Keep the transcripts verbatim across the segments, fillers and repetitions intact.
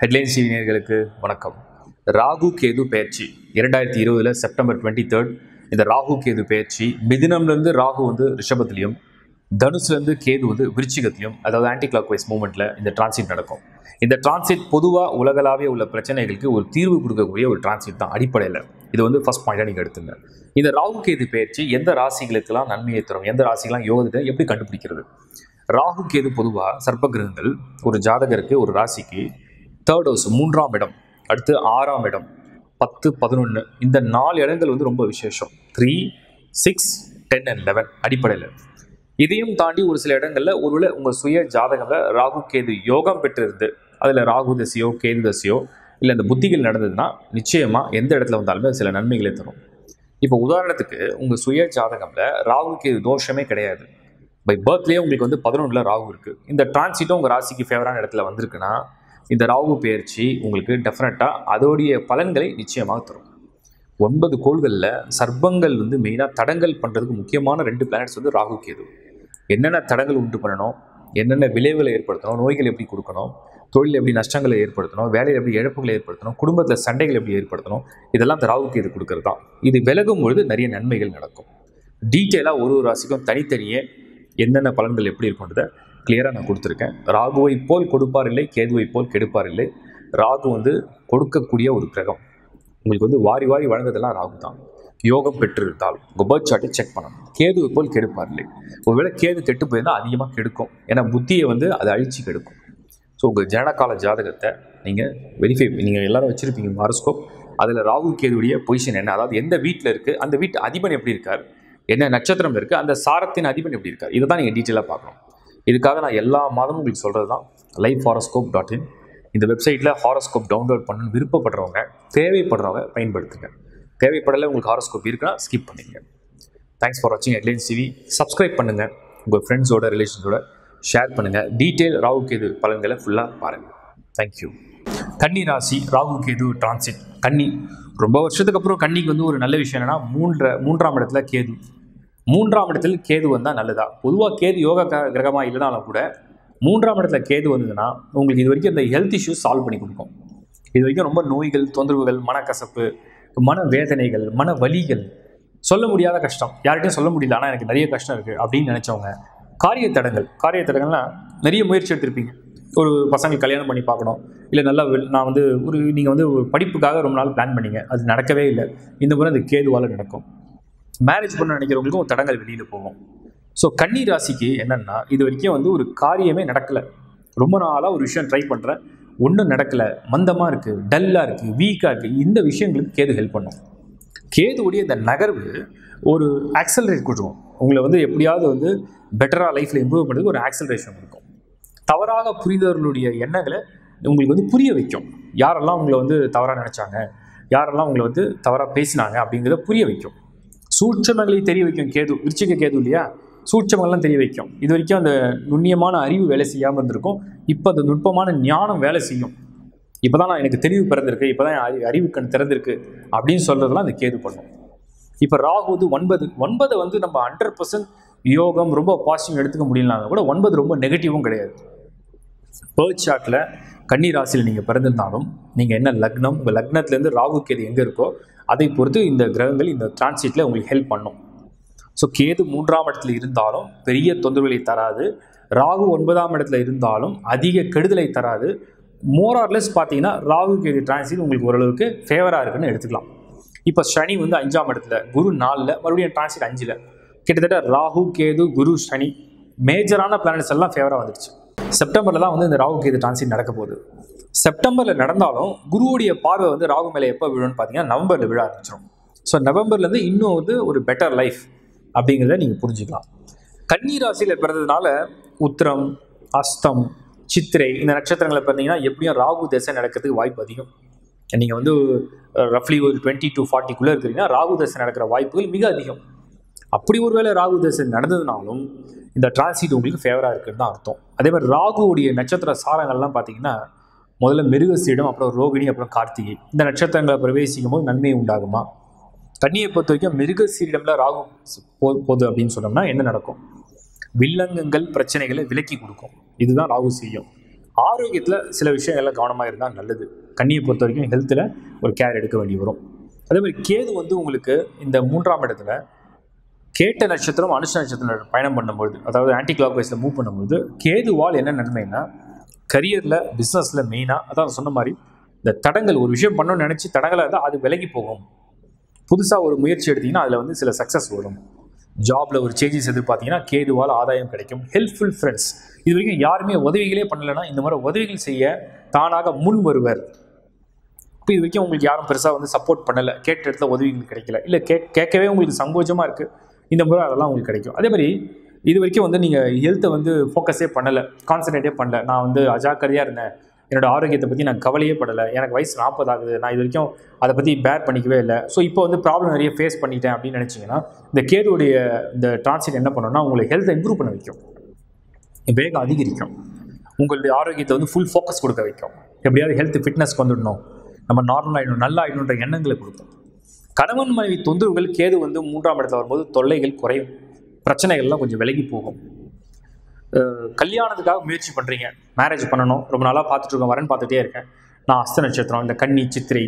Headlines TV நேயர்களுக்கு வணக்கம். ராகு கேது பெயர்ச்சி இரண்டாயிரத்து இருபது செப்டம்பர் இருபத்தி மூன்று இந்த ராகு கேது பெயர்ச்சி மிதுனம்ல இருந்து ராகு வந்து ரிஷபத்திலும் தனுசுல இருந்து கேது வந்து விருச்சிகத்திலும் அதாவது ஆன்டி கிளாக்வைஸ் மூவ்மென்ட்ல இந்த டிரான்சிட் நடக்கும். இந்த டிரான்சிட் பொதுவா உலகளாவிய உள்ள பிரச்சனைகளுக்கு ஒரு தீர்வு கொடுக்கக்கூடிய ஒரு டிரான்சிட் தான் அடிப்படையில். இது வந்து ஃபர்ஸ்ட் பாயிண்டாக நீங்கள் எடுத்துங்க. இந்த ராகு கேது பெயர்ச்சி எந்த ராசிகளுக்கெல்லாம் நன்மையை தரும், எந்த ராசிகெல்லாம் யோகத்தை எப்படி கண்டுபிடிக்கிறது? ராகு கேது பொதுவாக சர்ப்பகிரகங்கள் ஒரு ஜாதகருக்கு ஒரு ராசிக்கு தேர்ட் ஹவுஸ் மூன்றாம் இடம், அடுத்து ஆறாம் இடம், பத்து பதினொன்று இந்த நாலு இடங்கள் வந்து ரொம்ப விசேஷம். Three six ten and eleven அடிப்படையில். இதையும் தாண்டி ஒரு சில இடங்களில் ஒருவேளை உங்கள் சுய ஜாதகங்களை ராகு கேது யோகம் பெற்றிருந்து அதில் ராகு தசையோ கேது தசையோ இல்லை இந்த புத்திகள் நடந்ததுன்னா நிச்சயமாக எந்த இடத்துல வந்தாலுமே சில நன்மைகளை தரும். இப்போ உதாரணத்துக்கு உங்கள் சுய ஜாதகம்ல ராகு கேது தோஷமே கிடையாது. பை பர்த்லேயே உங்களுக்கு வந்து பதினொன்றில் ராகு இருக்குது. இந்த டிரான்சிட்டும் உங்கள் ராசிக்கு ஃபேவரான இடத்துல வந்திருக்குன்னா இந்த ராகு பெயர்ச்சி உங்களுக்கு டெஃபினட்டாக அதோடைய பலன்களை நிச்சயமாக தரும். ஒன்பது கோள்களில் சர்ப்பங்கள் வந்து மெயினாக தடங்கள் பண்ணுறதுக்கு முக்கியமான ரெண்டு பிளானட்ஸ் வந்து ராகு கேது. என்னென்ன தடங்கள் உண்டு பண்ணணும், என்னென்ன விளைவுகளை ஏற்படுத்தணும், நோய்கள் எப்படி கொடுக்கணும், தொழில் எப்படி நஷ்டங்களை ஏற்படுத்தணும், வேலையில் எப்படி இழப்புகளை ஏற்படுத்தணும், குடும்பத்தில் சண்டைகள் எப்படி ஏற்படுத்தணும், இதெல்லாம் இந்த ராகு கேது கொடுக்கறது தான். இது விலகும் பொழுது நிறைய நன்மைகள் நடக்கும். டீட்டெயிலாக ஒரு ஒரு ராசிக்கும் தனித்தனியே என்னென்ன பலன்கள் எப்படி இருக்குன்றதை கிளியராக நான் கொடுத்துருக்கேன். ராகுவை போல் கொடுப்பார் இல்லை, கேதுவை போல் கெடுப்பார் இல்லை. ராகு வந்து கொடுக்கக்கூடிய ஒரு கிரகம். உங்களுக்கு வந்து வாரி வாரி வழங்குறதெல்லாம் ராகு தான். யோகம் பெற்றிருந்தால் உங்கள் பேர்த் சார்ட்டை செக் பண்ணணும். கேதுவை போல் கெடுப்பார் இல்லை. ஒருவேளை கேது கெட்டு போயிருந்தால் அதிகமாக கெடுக்கும். ஏன்னா புத்தியை வந்து அதை அழித்து கெடுக்கும். ஸோ உங்கள் ஜனனகால ஜாதகத்தை நீங்கள் வெரிஃபை நீங்கள் எல்லோரும் வச்சுருப்பீங்க ஹாரோஸ்கோப். அதில் ராகு கேதுடைய பொசிஷன் என்ன, அதாவது எந்த வீட்டில் இருக்குது, அந்த வீட்டு அதிபன் எப்படி இருக்கார், என்ன நட்சத்திரம் இருக்குது, அந்த சாரத்தின் அதிபன் எப்படி இருக்கார், இதை தான் நீங்கள் டீட்டெயிலாக பார்க்கணும். இதுக்காக நான் எல்லா மாதமும் உங்களுக்கு சொல்கிறது தான் லைஃப் ஹாரோஸ்கோப் டாட் இன். இந்த வெப்சைட்டில் ஹாரோஸ்கோப் டவுன்லோட் பண்ணணும்னு விருப்பப்படுறவங்க, தேவைப்படுறவங்க பயன்படுத்துங்க. தேவைப்படலை உங்களுக்கு ஹாரோஸ்கோப் இருக்குன்னா ஸ்கிப் பண்ணிங்க. தேங்க்ஸ் ஃபார் வாட்சிங் ஹெட்லைன்ஸ் டிவி. சப்ஸ்கிரைப் பண்ணுங்கள், உங்கள் ஃப்ரெண்ட்ஸோட ரிலேஷன்ஸோட ஷேர் பண்ணுங்கள். டீட்டெயில் ராகு கேது பலன்களை ஃபுல்லாக பாருங்கள். தேங்க்யூ. கன்னி ராசி ராகு கேது டிரான்சிட். கன்னி ரொம்ப வருஷத்துக்கு அப்புறம் கன்னிக்கு வந்து ஒரு நல்ல விஷயம் என்னென்னா மூன்ற மூன்றாம் இடத்துல கேது. மூன்றாம் இடத்துல கேது வந்தால் நல்லதா? பொதுவாக கேது யோகா கிரகமாக இல்லைனாலும் கூட மூன்றாம் இடத்துல கேது வந்ததுன்னா உங்களுக்கு இது வரைக்கும் இந்த ஹெல்த் இஷ்யூஸ் சால்வ் பண்ணி கொடுக்கும். இது வரைக்கும் ரொம்ப நோய்கள், தொந்தரவுகள், மனக்கசப்பு, மன வேதனைகள், மன வலிகள், சொல்ல முடியாத கஷ்டம், யார்கிட்டையும் சொல்ல முடியல ஆனால் எனக்கு நிறைய கஷ்டம் இருக்குது அப்படின்னு நினச்சவங்க, காரிய தடங்கள் காரிய தடங்கள்லாம் நிறைய முயற்சி எடுத்திருப்பீங்க. ஒரு பசங்களுக்கு கல்யாணம் பண்ணி பார்க்கணும், இல்லை நல்லா நான் வந்து ஒரு நீங்கள் வந்து ஒரு படிப்புக்காக ரொம்ப நாள் பிளான் பண்ணிங்க, அது நடக்கவே இல்லை, இந்த முறை அது கேதுவால் நடக்கும். மேரேஜ் பண்ண நினைக்கிறவங்களுக்கும் தடங்கள் வெளியில் போகும். ஸோ கன்னி ராசிக்கு என்னென்னா இது வரைக்கும் வந்து ஒரு காரியமே நடக்கலை, ரொம்ப நாளாக ஒரு விஷயம் ட்ரை பண்ணுறேன், ஒன்றும் நடக்கலை, மந்தமாக இருக்குது, டல்லாக இருக்குது, வீக்காக இருக்குது, இந்த விஷயங்களுக்கு கேது ஹெல்ப் பண்ணும். கேதுவுடைய இந்த நகர்வு ஒரு ஆக்சலரேட் கொடுக்கும். உங்களை வந்து எப்படியாவது வந்து பெட்டராக லைஃப்பில் இம்ப்ரூவ் பண்ணுறதுக்கு ஒரு ஆக்சலரேஷன் இருக்கும். தவறாக புரிந்தவர்களுடைய எண்ணங்களை உங்களுக்கு வந்து புரிய வைக்கும். யாரெல்லாம் உங்களை வந்து தவறாக நினச்சாங்க, யாரெல்லாம் உங்களை வந்து தவறாக பேசினாங்க அப்படிங்கிறத புரிய வைக்கும். சூட்சமங்களை தெரிய வைக்கும் கேது. விருச்சிக கேது இல்லையா, சூட்சமங்கள்லாம் தெரிய வைக்கும். இது வரைக்கும் அந்த நுண்ணியமான அறிவு வேலை செய்யாமல் இருந்திருக்கும், இப்போ அந்த நுட்பமான ஞானம் வேலை செய்யும். இப்போ தான் நான் எனக்கு தெரிவு பிறந்திருக்கு, இப்போ தான் என் அறிவு கண் திறந்திருக்கு அப்படின்னு சொல்கிறதுலாம் அந்த கேது பண்ணும். இப்போ ராகு வந்து ஒன்பது ஒன்பதை வந்து நம்ம ஹண்ட்ரட் பர்சன்ட் யோகம் ரொம்ப பாசிட்டிவ் எடுத்துக்க முடியலனாங்க கூட ஒன்பது ரொம்ப நெகட்டிவும் கிடையாது. பேர்த் சார்ட்டில் கன்னி ராசியில் நீங்கள் பிறந்திருந்தாலும் நீங்கள் என்ன லக்னம், உங்கள் லக்னத்துலேருந்து ராகு கேது எங்கே இருக்கோ அதை பொறுத்து இந்த கிரகங்கள் இந்த டிரான்சிட்டில் உங்களுக்கு ஹெல்ப் பண்ணும். ஸோ கேது மூன்றாம் இடத்துல இருந்தாலும் பெரிய தொந்தரவுகளை தராது, ராகு ஒன்பதாம் இடத்துல இருந்தாலும் அதிக கெடுதலை தராது. மோரார்லெஸ் பார்த்தீங்கன்னா ராகு கேது டிரான்சிட் உங்களுக்கு ஓரளவுக்கு ஃபேவராக இருக்குன்னு எடுத்துக்கலாம். இப்போ சனி வந்து அஞ்சாம் இடத்துல, குரு நாலில், மறுபடியும் டிரான்சிட் அஞ்சில், கிட்டத்தட்ட ராகு கேது குரு சனி மேஜரான பிளானட்ஸ் எல்லாம் ஃபேவராக வந்துடுச்சு. செப்டம்பரில் தான் வந்து இந்த ராகு கேது டிரான்சிட் நடக்க போகுது. செப்டம்பரில் நடந்தாலும் குருவுடைய பார்வை வந்து ராகு மேலே எப்போ விழுன்னு பார்த்தீங்கன்னா நவம்பரில் விழ ஆரம்பிச்சிடும். ஸோ நவம்பர்லேருந்து இன்னும் வந்து ஒரு பெட்டர் லைஃப் அப்படிங்கிறத நீங்கள் புரிஞ்சுக்கலாம். கன்னி ராசியில் பிறந்ததுனால உத்திரம், அஸ்தம், சித்திரை இந்த நட்சத்திரங்களை பிறந்தீங்கன்னா எப்படியும் ராகு தசை நடக்கிறதுக்கு வாய்ப்பு அதிகம். நீங்கள் வந்து ரஃப்லி ஒரு டுவெண்ட்டி டு ஃபார்ட்டிக்குள்ளே இருக்கிறீங்கன்னா ராகு தசை நடக்கிற வாய்ப்புகள் மிக அதிகம். அப்படி ஒருவேளை ராகு தசை நடந்ததுனாலும் இந்த டிரான்சிட் உங்களுக்கு ஃபேவராக இருக்குதுன்னு தான் அர்த்தம். அதே மாதிரி ராகுவுடைய நட்சத்திர சாரங்கள்லாம் பார்த்தீங்கன்னா முதல்ல மிருகசீடம், அப்புறம் ரோகிணி, அப்புறம் கார்த்திகை இந்த நட்சத்திரங்களை பிரவேசிக்கும் போது நன்மை உண்டாகுமா? கன்னியை பொறுத்த வரைக்கும் மிருகசீரிடம்ல ராகு போகுது அப்படின்னு சொன்னோம்னா என்ன நடக்கும்? வில்லங்கங்கள் பிரச்சனைகளை விலக்கி கொடுக்கும். இதுதான் ராகு செய்யும். ஆரோக்கியத்தில் சில விஷயங்கள்லாம் கவனமாக இருந்தால் நல்லது. கன்னியை பொறுத்த வரைக்கும் ஹெல்த்தில் ஒரு கேர் எடுக்க வேண்டி வரும். அதேமாதிரி கேது வந்து உங்களுக்கு இந்த மூன்றாம் இடத்துல கேட்ட நட்சத்திரம் அனுஷ நட்சத்திரம் பயணம் பண்ணும்போது, அதாவது ஆன்டி கிளாக் வைஸில் மூவ் பண்ணும்போது கேதுவால் என்ன நன்மைன்னா கரியரில் பிஸ்னஸில் மெயினாக அதான் சொன்ன மாதிரி இந்த தடங்கள், ஒரு விஷயம் பண்ணணும்னு நினச்சி தடங்களாக இருந்தால் அது விலகி போகும். புதுசாக ஒரு முயற்சி எடுத்திங்கன்னா அதில் வந்து சில சக்ஸஸ் வரும். ஜாபில் ஒரு சேஞ்சஸ் எதிர்பார்த்திங்கன்னா கேதுவால் ஆதாயம் கிடைக்கும். ஹெல்ப்ஃபுல் ஃப்ரெண்ட்ஸ், இது வரைக்கும் யாருமே உதவிகளே பண்ணலைன்னா இந்த மாதிரி உதவிகள் செய்ய தானாக முன் வருவர். இப்போ இது வரைக்கும் உங்களுக்கு யாரும் பெருசாக வந்து சப்போர்ட் பண்ணலை, கேட்ட இடத்துல உதவிகள் கிடைக்கல, இல்லை கே கேட்கவே உங்களுக்கு சங்கோஜமாக இருக்குது, இந்த முறை அதெல்லாம் உங்களுக்கு கிடைக்கும். அதே மாதிரி இது வரைக்கும் வந்து நீங்கள் ஹெல்த்தை வந்து ஃபோக்கஸே பண்ணலை, கான்சன்ட்ரேட்டே பண்ணலை, நான் வந்து அஜாக்கிரதையாக இருந்தேன், என்னோடய ஆரோக்கியத்தை பற்றி நான் கவலையே படலை, எனக்கு வயசு நாற்பது ஆகுது, நான் இது வரைக்கும் அதை பற்றி பேர் பண்ணிக்கவே இல்லை, ஸோ இப்போ வந்து ப்ராப்ளம் நிறைய ஃபேஸ் பண்ணிட்டேன் அப்படின்னு நினச்சிங்கன்னா இந்த கேதுடைய இந்த டிரான்சிட் என்ன பண்ணணும்னா உங்களுக்கு ஹெல்த்தை இம்ப்ரூவ் பண்ண வைக்கும், வேகம் அதிகரிக்கும், உங்களுடைய ஆரோக்கியத்தை வந்து ஃபுல் ஃபோக்கஸ் கொடுக்க வைக்கும். எப்படியாவது ஹெல்த் ஃபிட்னஸ்க்கு வந்துடணும், நம்ம நார்மல் ஆகிடணும், நல்லா ஆகிடணுன்ற எண்ணங்களை கொடுக்கும். கணவன் மனைவி தொந்தரவுகள் கேது வந்து மூன்றாம் இடத்துல வரும்போது தொல்லைகள் குறையும், பிரச்சனைகள்லாம் கொஞ்சம் விலகி போகும். கல்யாணத்துக்காக முயற்சி பண்ணுறீங்க, மேரேஜ் பண்ணணும், ரொம்ப நாளாக பார்த்துட்ருக்கோம், வரன் பார்த்துட்டே இருக்கேன், நான் அஸ்த நட்சத்திரம் இந்த கன்னி சித்திரை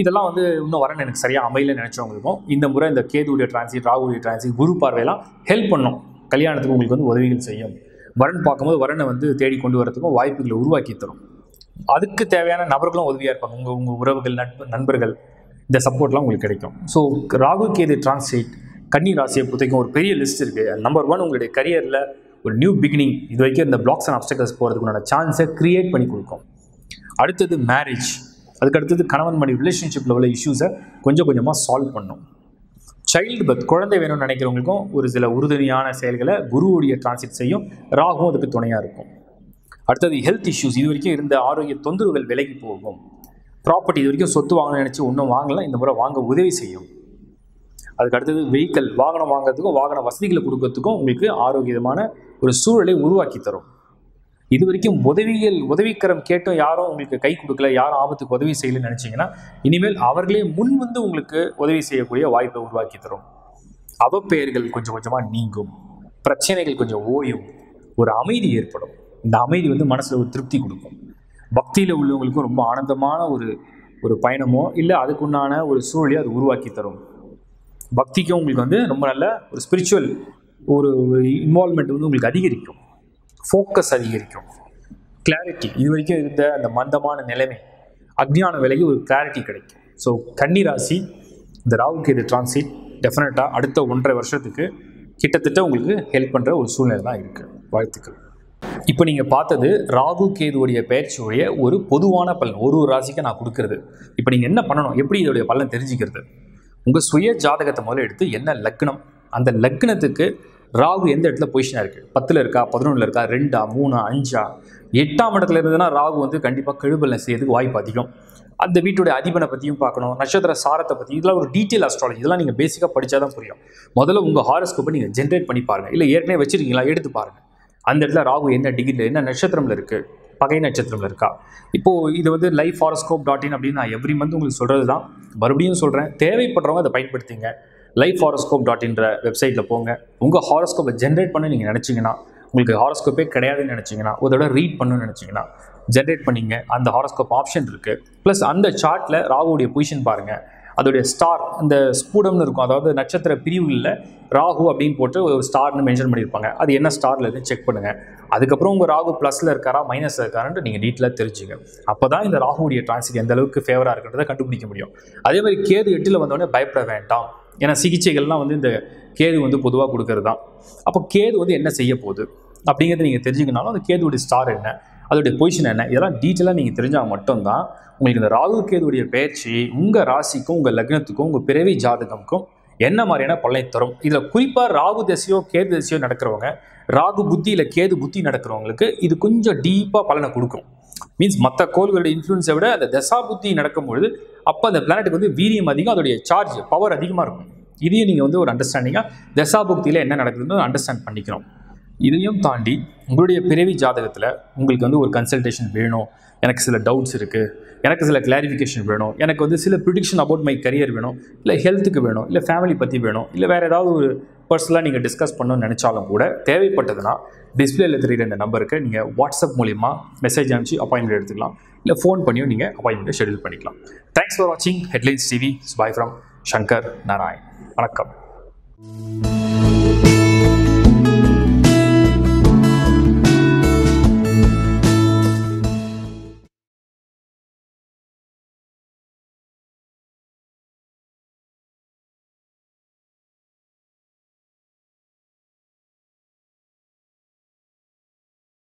இதெல்லாம் வந்து இன்னும் வரன் எனக்கு சரியாக அமையல நினச்சவங்களுக்கும் இந்த முறை இந்த கேதுடைய டிரான்சிட் ராகுடைய டிரான்சிட் குரு பார்வையெல்லாம் ஹெல்ப் பண்ணும். கல்யாணத்துக்கு உங்களுக்கு வந்து உதவிகள் செய்யும். வரன் பார்க்கும்போது வரனை வந்து தேடி கொண்டு வரதுக்கும் வாய்ப்புகளை உருவாக்கி தரும். அதுக்கு தேவையான நபர்களும் உதவியாக இருப்பாங்க, உங்கள் உங்கள் உறவுகள் நட்பு நண்பர்கள் இந்த சப்போர்ட்லாம் உங்களுக்கு கிடைக்கும். ஸோ ராகு கேது டிரான்சிட் கன்னி ராசியை பொறுத்தவரைக்கும் ஒரு பெரிய லிஸ்ட் இருக்குது. நம்பர் ஒன் உங்களுடைய கரியரில் ஒரு நியூ பிகினிங், இது வரைக்கும் இந்த பிளாக்ஸ் அண்ட் அப்டக்கல்ஸ் போகிறதுக்குண்டான சான்ஸை க்ரியேட் பண்ணி கொடுக்கும். அடுத்தது மேரேஜ், அதுக்கடுத்தது கணவன் மனைவி ரிலேஷன்ஷிப்பில் உள்ள இஷ்யூஸை கொஞ்சம் கொஞ்சமாக சால்வ் பண்ணும். சைல்டு பர்த் குழந்தை வேணும்னு நினைக்கிறவங்களுக்கும் ஒரு சில உறுதுணையான செயல்களை குருவுடைய டிரான்சிட் செய்யும், ராகும் அதுக்கு துணையாக இருக்கும். அடுத்தது ஹெல்த் இஷ்யூஸ், இது வரைக்கும் இருந்த ஆரோக்கிய தொந்தரவுகள் விலகி போகும். ப்ராப்பர்ட்டி, இது வரைக்கும் சொத்து வாங்கணும்னு நினச்சி ஒன்றும் வாங்கலாம், இந்த முறை வாங்க உதவி செய்யும். அதுக்கு அடுத்தது வெஹிக்கல், வாகனம் வாங்கிறதுக்கும் வாகன வசதிகளை கொடுக்கறதுக்கும் உங்களுக்கு ஆரோக்கியமான ஒரு சூழலை உருவாக்கி தரும். இது வரைக்கும் உதவிகள் உதவிக்கரம் கேட்டும் யாரும் உங்களுக்கு கை கொடுக்கல, யாரும் ஆபத்துக்கு உதவி செய்யலைன்னு நினச்சிங்கன்னா இனிமேல் அவர்களே முன் வந்து உங்களுக்கு உதவி செய்யக்கூடிய வாய்ப்பை உருவாக்கி தரும். அவப்பெயர்கள் கொஞ்சம் கொஞ்சமாக நீங்கும், பிரச்சனைகள் கொஞ்சம் ஓயும், ஒரு அமைதி ஏற்படும். இந்த அமைதி வந்து மனசில் ஒரு திருப்தி கொடுக்கும். பக்தியில் உள்ளவங்களுக்கும் ரொம்ப ஆனந்தமான ஒரு ஒரு பயணமோ இல்லை அதுக்குண்டான ஒரு சூழலை அது உருவாக்கி தரும். பக்திக்கும் உங்களுக்கு வந்து ரொம்ப நல்ல ஒரு ஸ்பிரிச்சுவல் ஒரு இன்வால்மெண்ட் வந்து உங்களுக்கு அதிகரிக்கும், ஃபோக்கஸ் அதிகரிக்கும், கிளாரிட்டி, இது வரைக்கும் இருந்த அந்த மந்தமான நிலைமை அக்ஞான விலைக்கு ஒரு கிளாரிட்டி கிடைக்கும். ஸோ கன்னி ராசி இந்த ராகுக்கு இது டிரான்சிட் டெஃபினட்டாக அடுத்த ஒன்றரை வருஷத்துக்கு கிட்டத்தட்ட உங்களுக்கு ஹெல்ப் பண்ணுற ஒரு சூழ்நிலை தான் இருக்குது. வாழ்த்துக்கள். இப்போ நீங்கள் பார்த்தது ராகு கேதுடைய பயிற்சியுடைய ஒரு பொதுவான பலன், ஒரு ஒரு ராசிக்கு நான் கொடுக்குறது. இப்போ நீங்கள் என்ன பண்ணணும், எப்படி இதோடைய பலன் தெரிஞ்சுக்கிறது, உங்கள் சுய ஜாதகத்தை முதல்ல எடுத்து என்ன லக்னம், அந்த லக்னத்துக்கு ராகு எந்த இடத்துல பொசிஷனாக இருக்குது, பத்தில் இருக்கா, பதினொன்றில் இருக்கா, ரெண்டா, மூணா, அஞ்சா, எட்டாம் இடத்துல இருந்ததுன்னா ராகு வந்து கண்டிப்பாக கெடுபலை செய்யறதுக்கு வாய்ப்பு அதிகம். அந்த வீட்டுடைய அதிபனை பற்றியும் பார்க்கணும், நட்சத்திர சாரத்தை பற்றி, இதெல்லாம் ஒரு டீட்டெயில் அஸ்ட்ராலஜி, இதெல்லாம் நீங்கள் பேசிக்காக படித்தா தான் புரியும். முதல்ல உங்கள் ஹாரோஸ்கோப்பை நீங்கள் ஜென்ரேட் பண்ணி பாருங்கள், இல்லை ஏற்கனவே வச்சுருக்கீங்களா எடுத்து பாருங்கள். அந்த இடத்துல ராகு என்ன டிகிரியில், என்ன நட்சத்திரமில் இருக்குது, பகை நட்சத்திரமில் இருக்கா. இப்போது இது வந்து லைஃப் ஹாரோஸ்கோப் டாட் இன் அப்படின்னு நான் எவ்ரி மந்த் உங்களுக்கு சொல்கிறது தான், மறுபடியும் சொல்கிறேன், தேவைப்படுறவங்க அதை பயன்படுத்திங்க. லைஃப் ஹாரோஸ்கோப் டாட் இன்ற வெப்சைட்டில் போங்க, உங்கள் ஹாரோஸ்கோப்பை ஜென்ரேட் பண்ண நீங்கள் நினச்சிங்கன்னா, உங்களுக்கு ஹாரோஸ்கோப்பே கிடையாதுன்னு நினச்சிங்கன்னா, ஒருதோட ரீட் பண்ணணும்னு நினச்சிங்கன்னா ஜென்ரேட் பண்ணிங்க, அந்த ஹாரோஸ்கோப் ஆப்ஷன் இருக்குது. ப்ளஸ் அந்த சார்ட்டில் ராகுடைய பொசிஷன் பாருங்கள், அதோடைய ஸ்டார் அந்த ஸ்பூடம்னு இருக்கும், அதாவது நட்சத்திர பிரிவுகளில் ராகு அப்படின்னு போட்டு ஒரு ஸ்டார்னு மென்ஷன் பண்ணியிருப்பாங்க, அது என்ன ஸ்டாரில் இருக்குன்னு செக் பண்ணுங்கள். அதுக்கப்புறம் உங்கள் ராகு ப்ளஸில் இருக்காரா மைனஸில் இருக்காரான்னு நீங்கள் டீட்டெயிலாக தெரிஞ்சுங்க. அப்போ தான் இந்த ராகுடைய டிரான்சிட் எந்த அளவுக்கு ஃபேவராக இருக்கிறத கண்டுபிடிக்க முடியும். அதே மாதிரி கேது எட்டில் வந்தோடனே பயப்பட வேண்டாம், ஏன்னா சிகிச்சைகள்லாம் வந்து இந்த கேது வந்து பொதுவாக கொடுக்கறது தான். அப்போ கேது வந்து என்ன செய்ய போகுது அப்படிங்கிறத நீங்கள் தெரிஞ்சுக்கினாலும் அந்த கேதுடைய ஸ்டார் என்ன, அதோடைய பொசிஷன் என்ன, இதெல்லாம் டீட்டெயிலாக நீங்கள் தெரிஞ்சால் மட்டும்தான் உங்களுக்கு இந்த ராகு கேதுடைய பயிற்சி உங்கள் ராசிக்கும் உங்கள் லக்னத்துக்கும் உங்கள் பிறவி ஜாதகமுக்கும் என்ன மாதிரியான பலனை தரும். இதில் குறிப்பாக ராகு தசையோ கேது தசையோ நடக்கிறவங்க, ராகு புத்தி இல்லை கேது புத்தி நடக்கிறவங்களுக்கு இது கொஞ்சம் டீப்பாக பலனை கொடுக்கும். மீன்ஸ் மற்ற கோள்களுடைய இன்ஃப்ளூன்ஸை விட அந்த தசா புத்தி நடக்கும்பொழுது அப்போ அந்த பிளானட்டுக்கு வந்து வீரியம் அதிகம், அதோடைய சார்ஜ் பவர் அதிகமாக இருக்கும். இதையும் நீங்கள் வந்து ஒரு அண்டர்ஸ்டாண்டிங்காக தசா புக்தியில் என்ன நடக்குதுன்னு அண்டர்ஸ்டாண்ட் பண்ணிக்கணும். இதையும் தாண்டி உங்களுடைய பிறவி ஜாதகத்தில் உங்களுக்கு வந்து ஒரு கன்சல்டேஷன் வேணும், எனக்கு சில டவுட்ஸ் இருக்குது, எனக்கு சில கிளாரிஃபிகேஷன் வேணும், எனக்கு வந்து சில ப்ரிடிக்ஷன் அபவுட் மை கரியர் வேணும், இல்லை ஹெல்த்துக்கு வேணும், இல்லை ஃபேமிலி பற்றி வேணும், இல்லை வேறு ஏதாவது ஒரு பர்சனலாக நீங்கள் டிஸ்கஸ் பண்ணணும்னு நினச்சாலும் கூட தேவைப்பட்டதுன்னா டிஸ்பிளேயில் தெரிகிற இந்த நம்பருக்கு நீங்கள் வாட்ஸ்அப் மூலிமா மெசேஜ் அனுப்பிச்சு அப்பாயின்மெண்ட் எடுத்துக்கலாம், இல்லை ஃபோன் பண்ணியும் நீங்கள் அப்பாயின்மெண்ட்டை ஷெடியூல் பண்ணிக்கலாம். தேங்க்ஸ் ஃபார் வாட்சிங் headlines TV. Bye from Shankar Narayan. வணக்கம்.